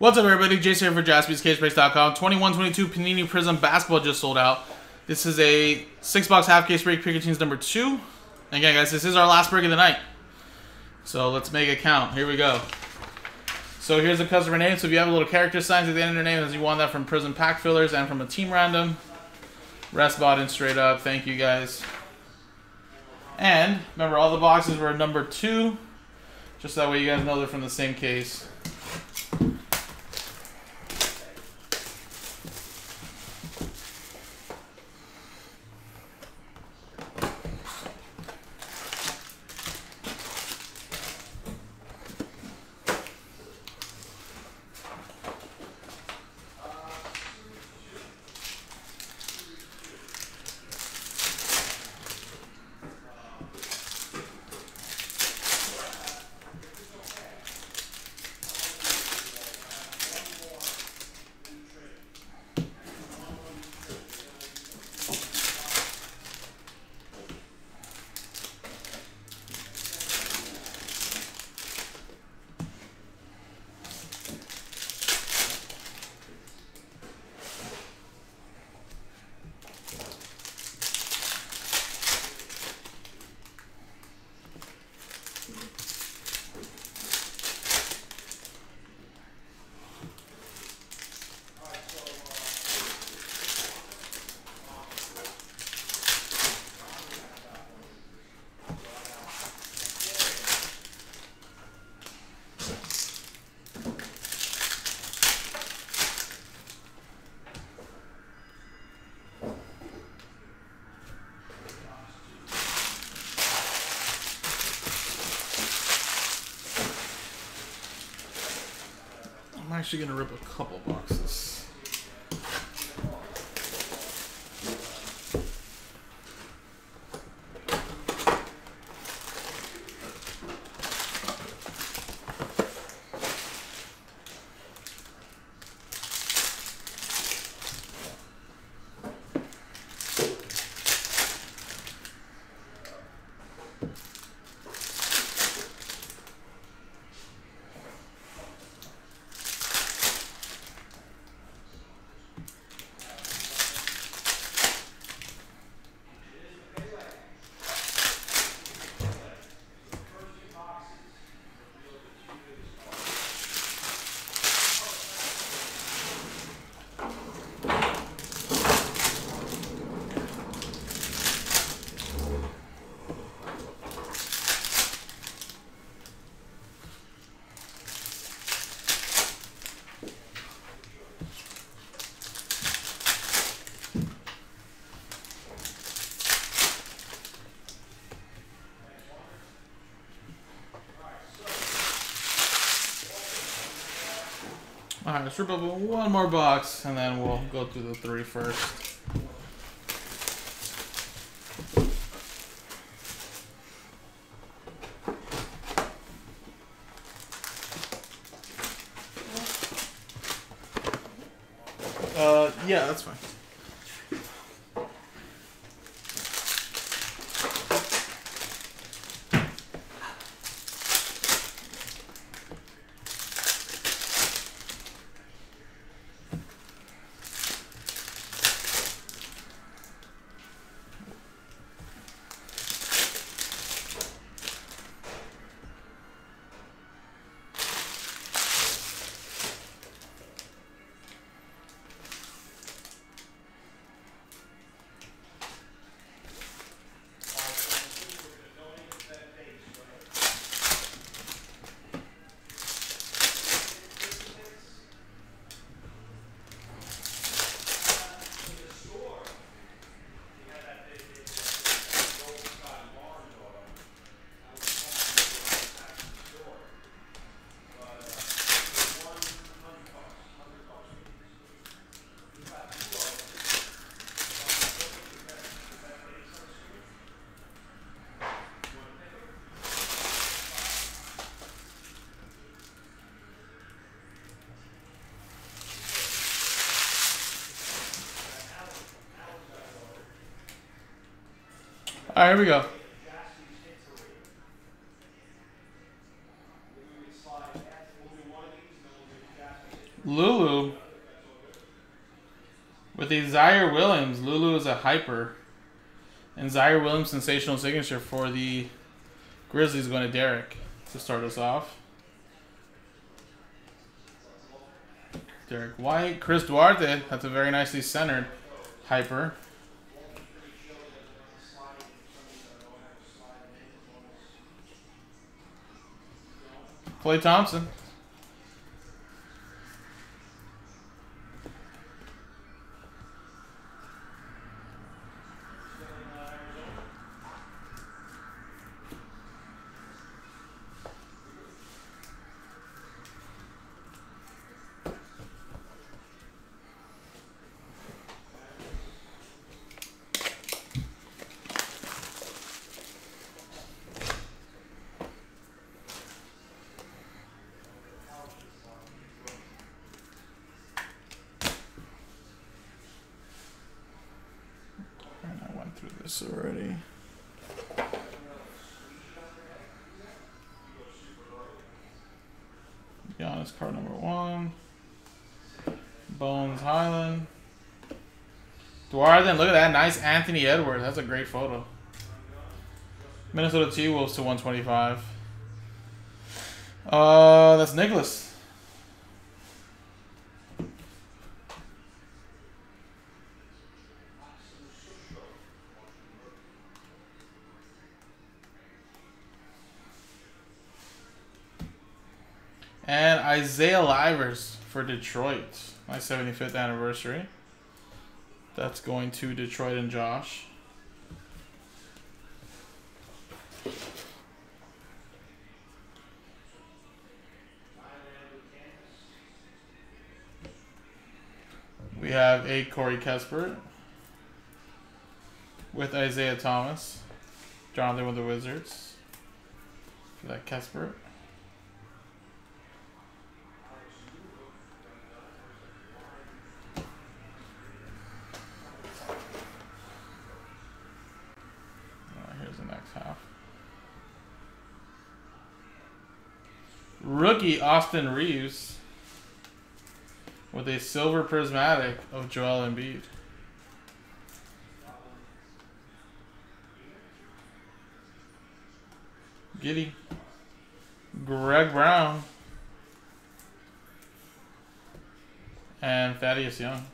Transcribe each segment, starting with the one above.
What's up, everybody? Jason here for JaspysCaseBreaks.com. 21-22 Panini Prism Basketball just sold out. This is a 6-box half-case break. Pikotin's number 2. And again, guys, this is our last break of the night. So let's make it count. Here we go. So here's the customer name. So if you have a little character signs at the end of their name, as you want that from Prism Pack Fillers and from a team random. Rest bought in straight up. Thank you, guys. And remember, all the boxes were number 2. Just that way you guys know they're from the same case. I'm actually going to rip a couple boxes. Alright, let's rip up one more box, and then we'll go through the 3 first. Yeah, that's fine. All right, here we go. Lulu with the Zaire Williams. Lulu is a hyper. And Zaire Williams sensational signature for the Grizzlies going to Derek to start us off. Derek White. Chris Duarte. That's a very nicely centered hyper. Clay Thompson. Already. Giannis card number 1. Bones Highland. Duarte, look at that. Nice Anthony Edwards. That's a great photo. Minnesota T-Wolves to 125. That's Nicholas. And Isaiah Livers for Detroit. My 75th anniversary. That's going to Detroit and Josh. We have a Corey Kispert with Isaiah Thomas. Jonathan with the Wizards for that Kispert. Rookie Austin Reeves with a silver prismatic of Joel Embiid. Giddy. Greg Brown. And Thaddeus Young.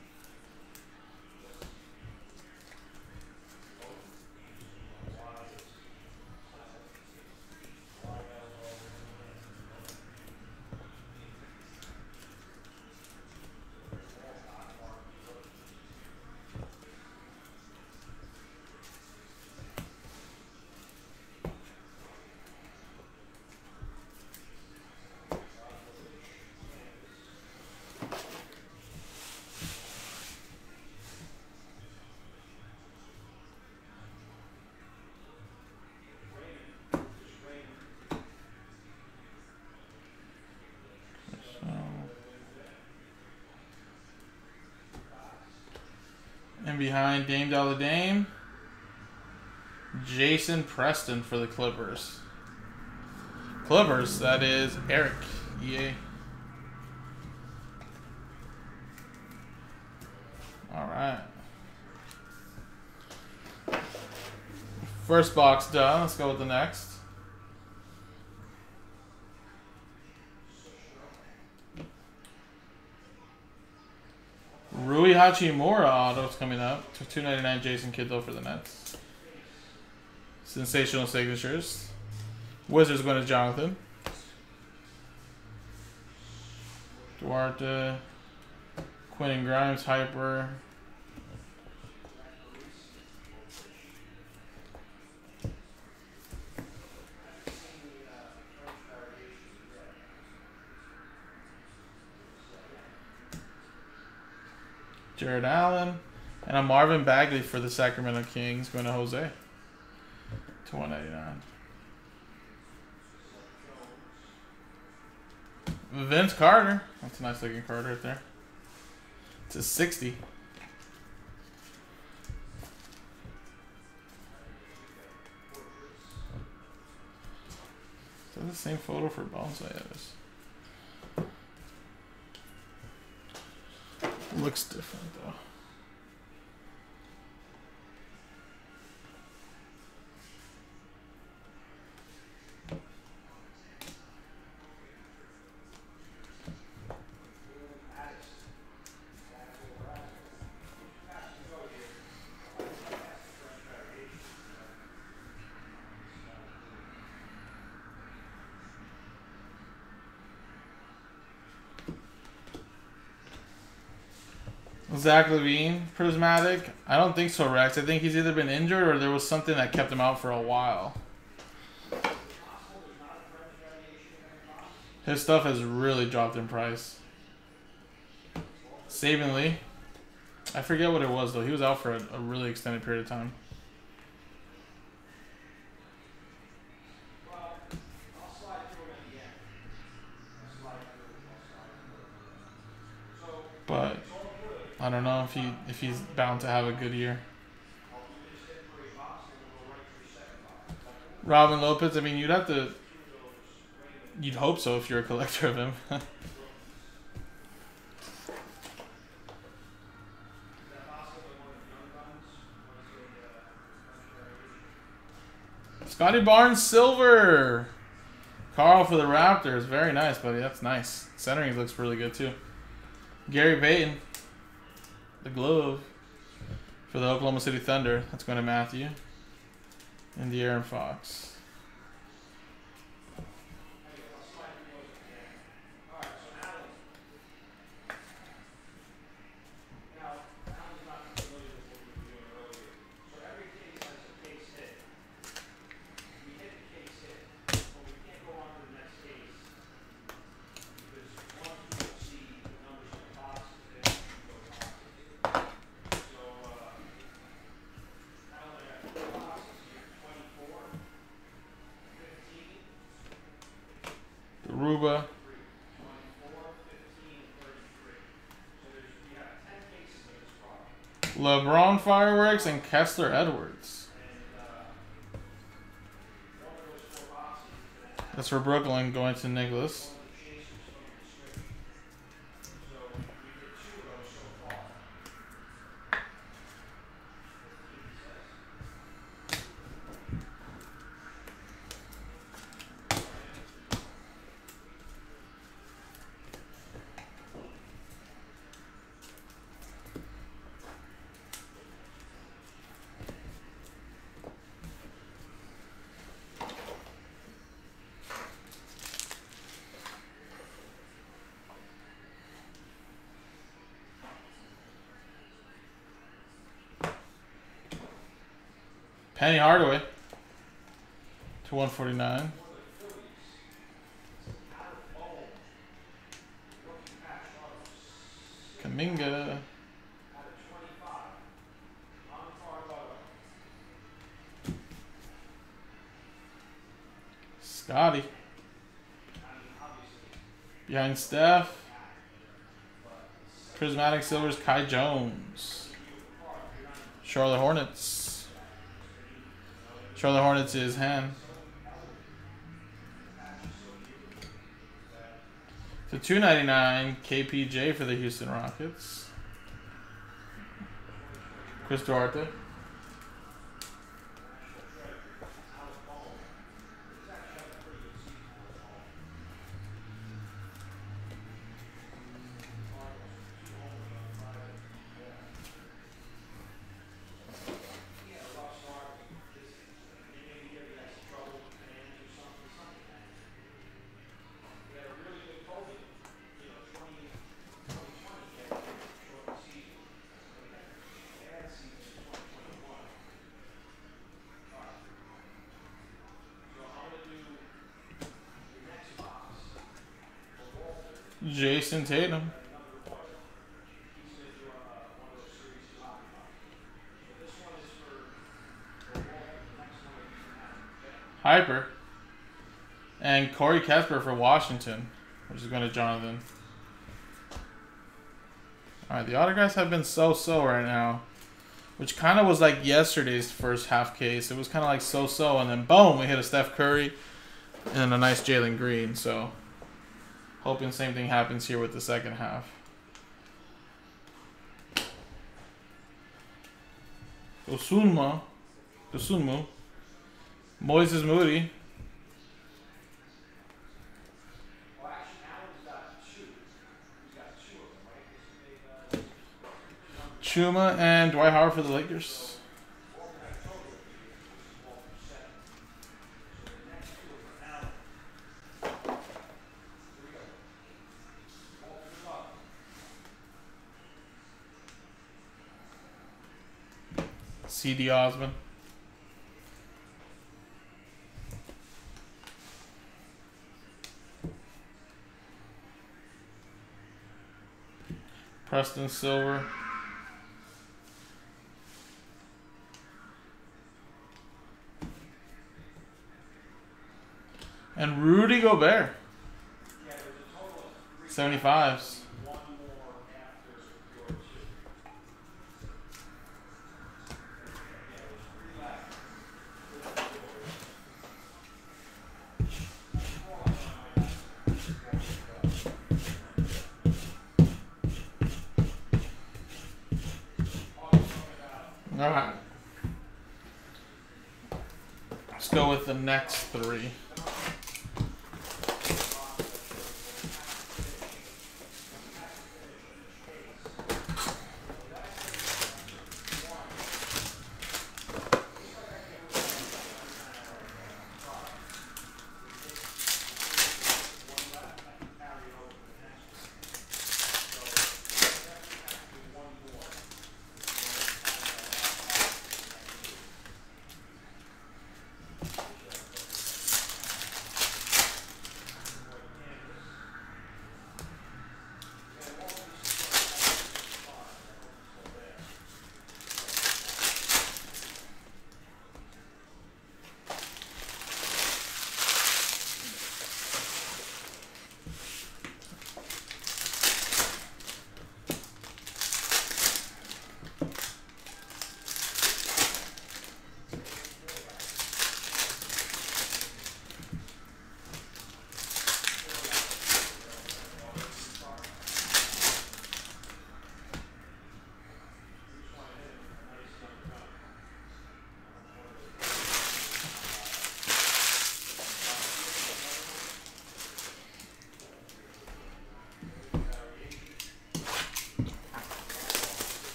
And behind Dame Dollar Dame, Jason Preston for the Clippers. Clippers, that is Eric, EA. All right. First box done. Let's go with the next. Rui Hachimura auto's coming up. $2.99 Jason Kiddo for the Nets. Sensational signatures. Wizards going to Jonathan. Duarte. Quinn and Grimes, hyper. Jared Allen, and a Marvin Bagley for the Sacramento Kings going to Jose to 199. Vince Carter. That's a nice looking card right there. It's a 60. Is that the same photo for Bones? Yeah, it is. looks different, though. Zach LaVine, Prismatic? I don't think so, Rex. I think he's either been injured or there was something that kept him out for a while. His stuff has really dropped in price. Savingly. I forget what it was, though. He was out for a really extended period of time. But I don't know if he's bound to have a good year. Robin Lopez, I mean, you'd hope so if you're a collector of him. Scotty Barnes, silver. Carl for the Raptors, very nice, buddy. That's nice. Centering looks really good too. Gary Payton. The glove for the Oklahoma City Thunder. That's going to Matthew and the De'Aaron Fox. Ruba. LeBron Fireworks and Kessler Edwards. That's for Brooklyn, going to Nicholas. Penny Hardaway to 149. Kuminga. Scotty. Behind Steph. Prismatic Silvers, Kai Jones. Charlotte Hornets. Charlotte Hornets is Han. To 299, KPJ for the Houston Rockets. Chris Duarte. Jason Tatum. Hyper. And Corey Kispert for Washington, which is going to Jonathan. Alright, the autographs have been so-so right now, which kind of was like yesterday's first half case. It was kind of like so-so, and then boom, we hit a Steph Curry and a nice Jalen Green, so hoping the same thing happens here with the second half. Osunmu, Moises Moody, Chuma, and Dwight Howard for the Lakers. CD Osman. Preston Silver. And Rudy Gobert. 75s. Alright. Let's go with the next three.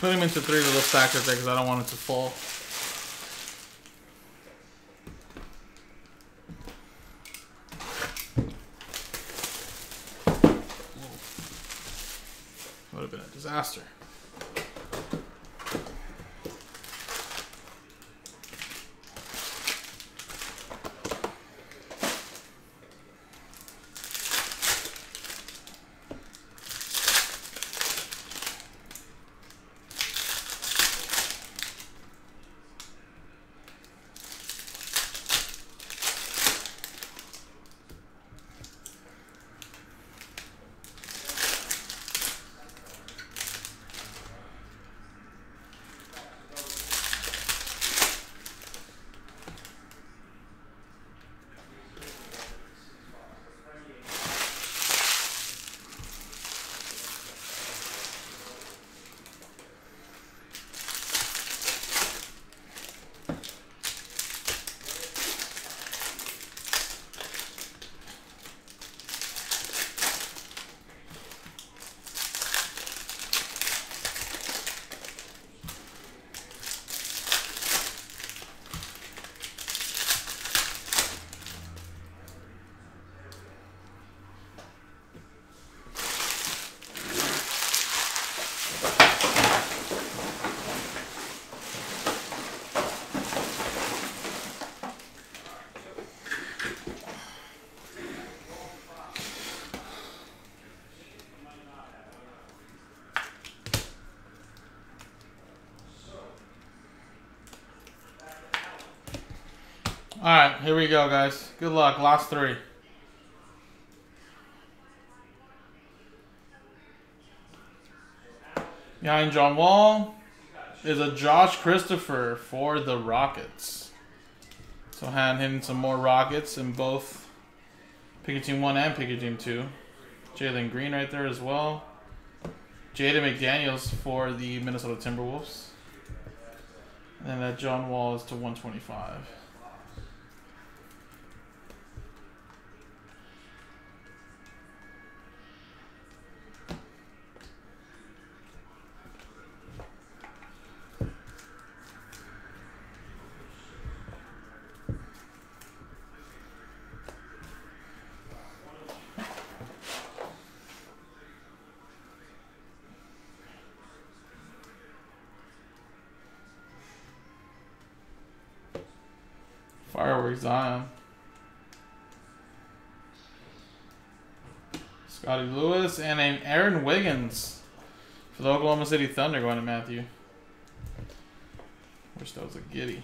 Put him into three little stacks right there because I don't want it to fall. Would have been a disaster. All right, here we go, guys. Good luck. Last three. Behind John Wall is a Josh Christopher for the Rockets. So hand him some more Rockets in both Pikotin 1 and Pikotin 2. Jalen Green right there as well. Jaden McDaniels for the Minnesota Timberwolves. And that John Wall is to 125. Fireworks Zion. Scotty Lewis and an Aaron Wiggins for the Oklahoma City Thunder going to Matthew. Wish that was a Giddy.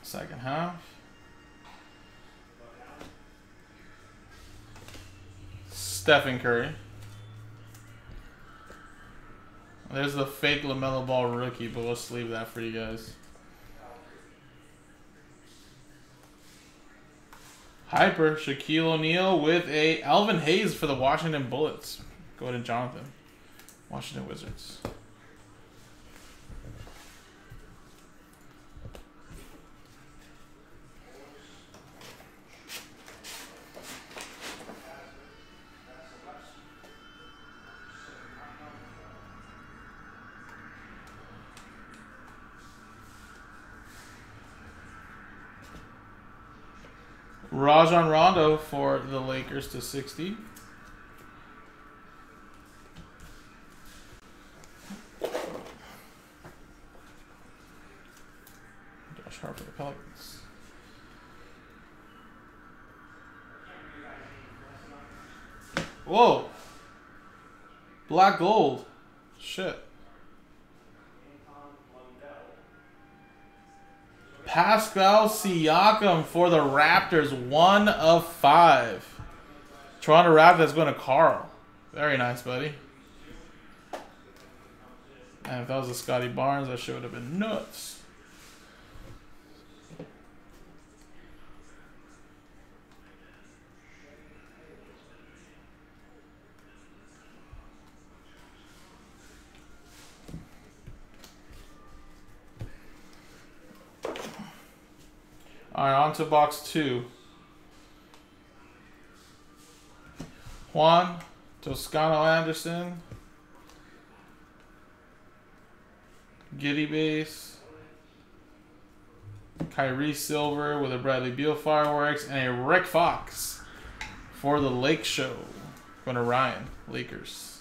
Second half. Stephen Curry. There's the fake LaMelo Ball rookie, but let's leave that for you guys. Hyper Shaquille O'Neal with a Elvin Hayes for the Washington Bullets. Go ahead and Jonathan. Washington Wizards. Rajon Rondo for the Lakers to 60. Josh Hart for the Pelicans. Whoa! Black gold. Shit. Pascal Siakam for the Raptors, 1 of 5. Toronto Raptors going to Carl. Very nice, buddy. And if that was a Scotty Barnes, that shit would have been nuts. Alright, on to box 2. Juan Toscano Anderson. Giddy base. Kyrie Silver with a Bradley Beal fireworks. And a Rick Fox for the Lake Show. Going to Ryan, Lakers.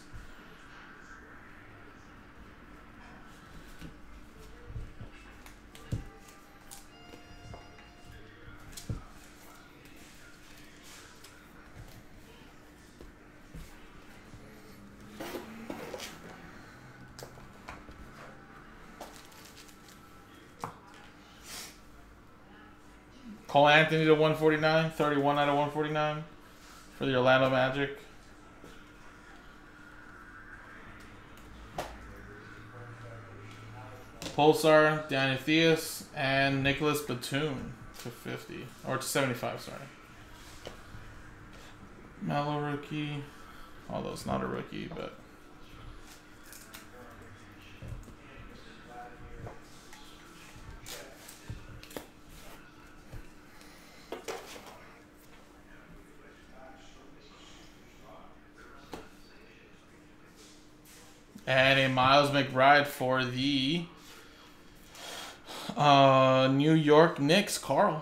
Call Anthony to 149, 31 out of 149 for the Orlando Magic. Pulsar, Daniel Theus, and Nicholas Batum to 50, or to 75, sorry. Melo rookie, although it's not a rookie, but... And a Miles McBride for the New York Knicks, Carl.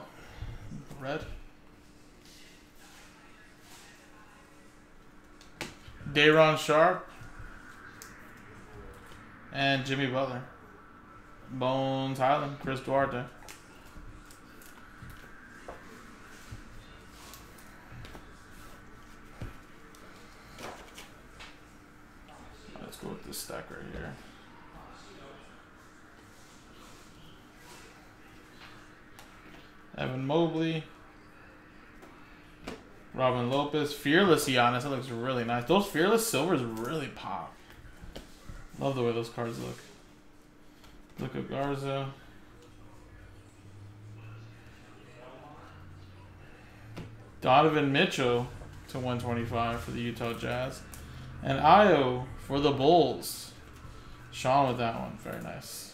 Red. Day'Ron Sharp. And Jimmy Butler. Bones Highland, Chris Duarte. Let's go with this stack right here. Evan Mobley. Robin Lopez. Fearless Giannis. That looks really nice. Those Fearless Silvers really pop. Love the way those cards look. Look at Garza. Donovan Mitchell /125 for the Utah Jazz. And Ayo for the Bulls. Sean with that one. Very nice.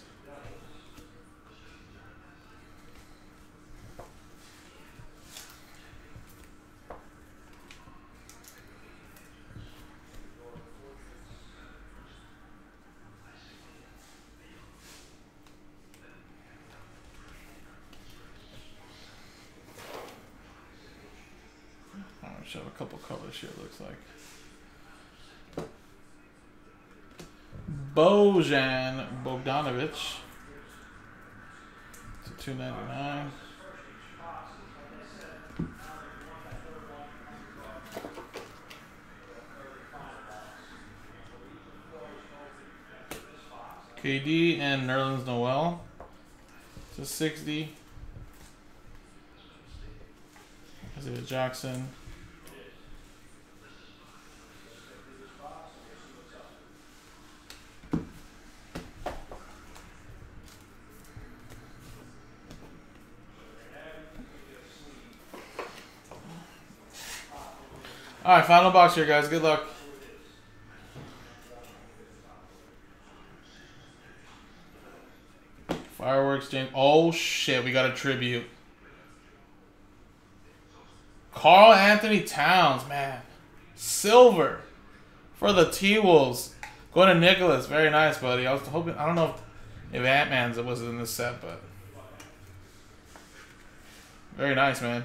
Should have a couple colors here, it looks like. Bojan Bogdanovic to /299. KD and Nerlens Noel to /60. Isaiah Jackson. All right, final box here, guys. Good luck. Fireworks, James. Oh, shit. We got a tribute. Carl Anthony Towns, man. Silver for the T-Wolves. Going to Nicholas. Very nice, buddy. I was hoping... I don't know if Ant-Man's was in this set, but... Very nice, man.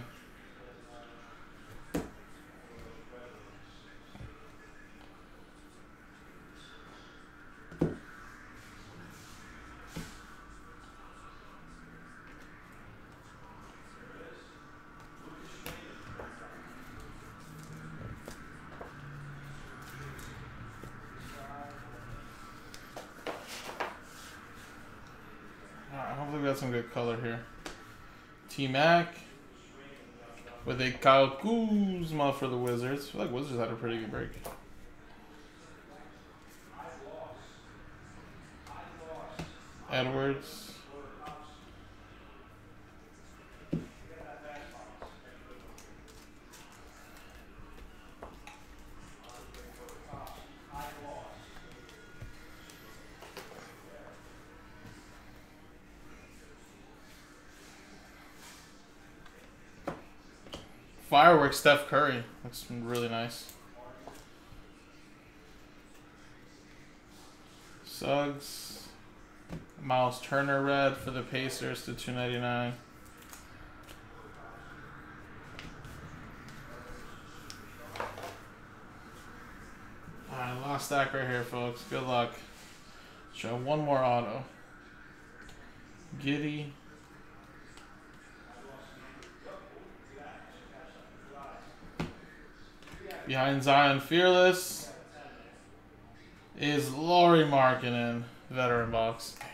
Got some good color here. T-Mac with a Kyle Kuzma for the Wizards. I feel like Wizards had a pretty good break. Edwards. Fireworks, Steph Curry. Looks really nice. Suggs. Miles Turner red for the Pacers to /299. Alright, last stack right here, folks. Good luck. Show one more auto. Giddy. Behind Zion Fearless is Laurie Markkinen, veteran box. I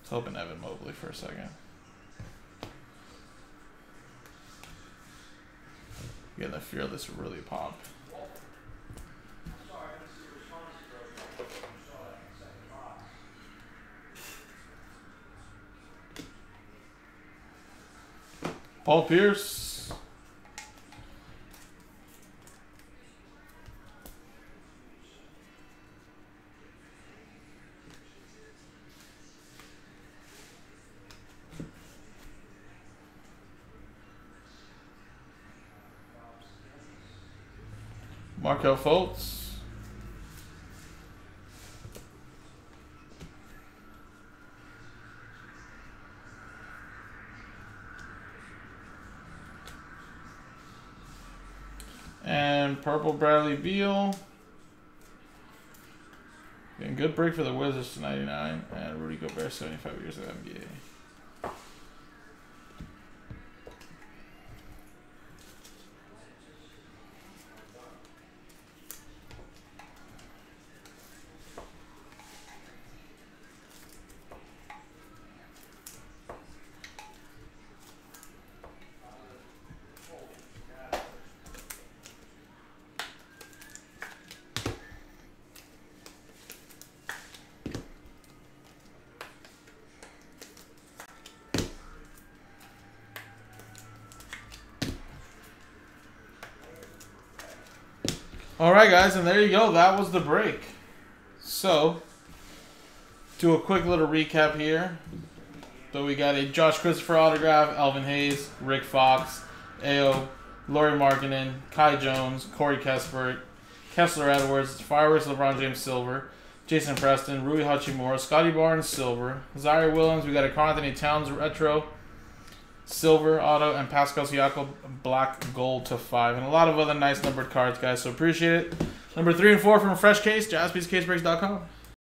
was hoping Evan Mobley for a second. Getting the Fearless really pop. Paul Pierce. Markel Fultz. And purple Bradley Beal. And good break for the Wizards to 99. And Rudy Gobert, 75 years of NBA. Alright guys, and there you go. That was the break. So, do a quick little recap here. So we got a Josh Christopher autograph, Elvin Hayes, Rick Fox, Ayo, Lauri Markkanen, Kai Jones, Corey Kispert, Kessler Edwards, Fireworks LeBron James silver, Jason Preston, Rui Hachimura, Scotty Barnes silver, Zaire Williams, we got a Carl Anthony Towns retro, silver auto, and Pascal Siakam black gold /5, and a lot of other nice numbered cards, guys. So appreciate it. Number 3 and 4 from a fresh case, JaspysCaseBreaks.com.